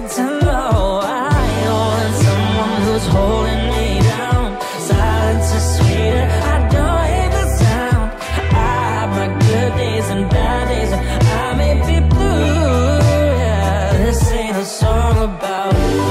good to know I want someone who's holding me down. Silence is sweeter, I don't hate the sound. I have my good days and bad days, and I may be blue, yeah. This ain't a song about you.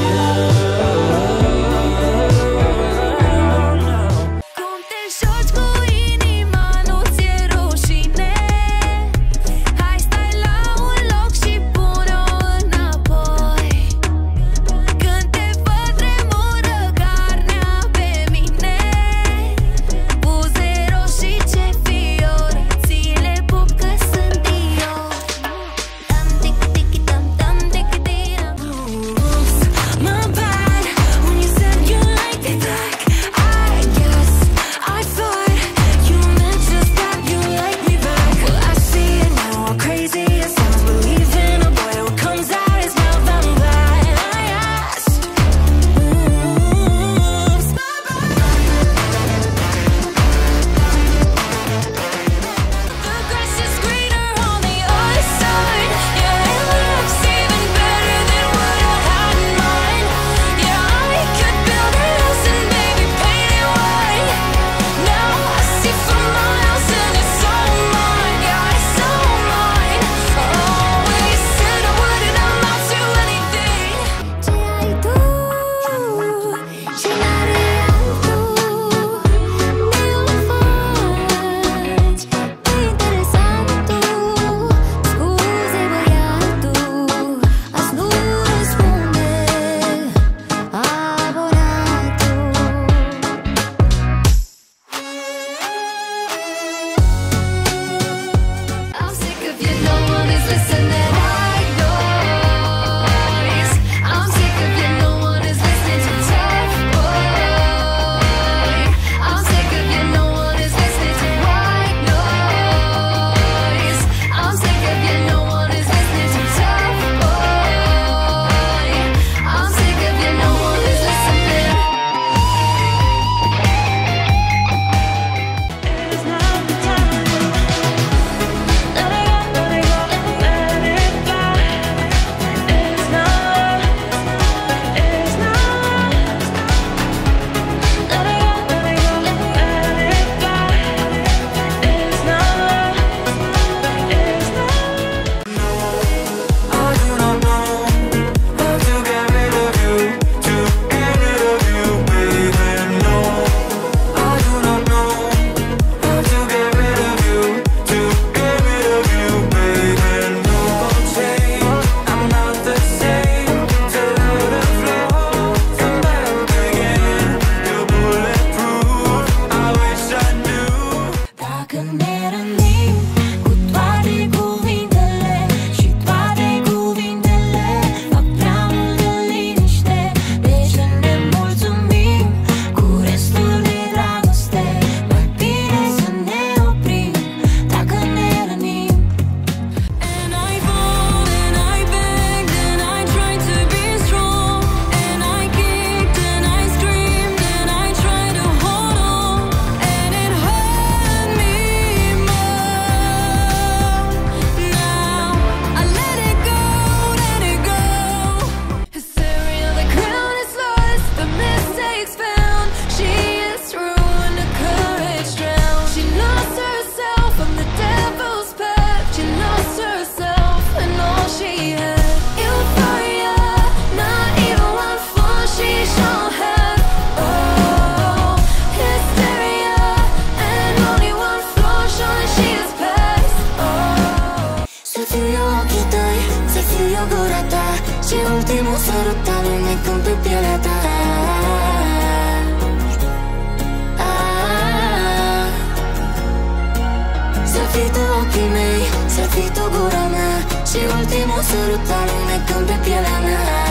Ultimul sărut al unei când pe pielea ta. Să fii tu ochii mei, să fii tu gura mea, și ultimul sărut al unei când pe pielea mea.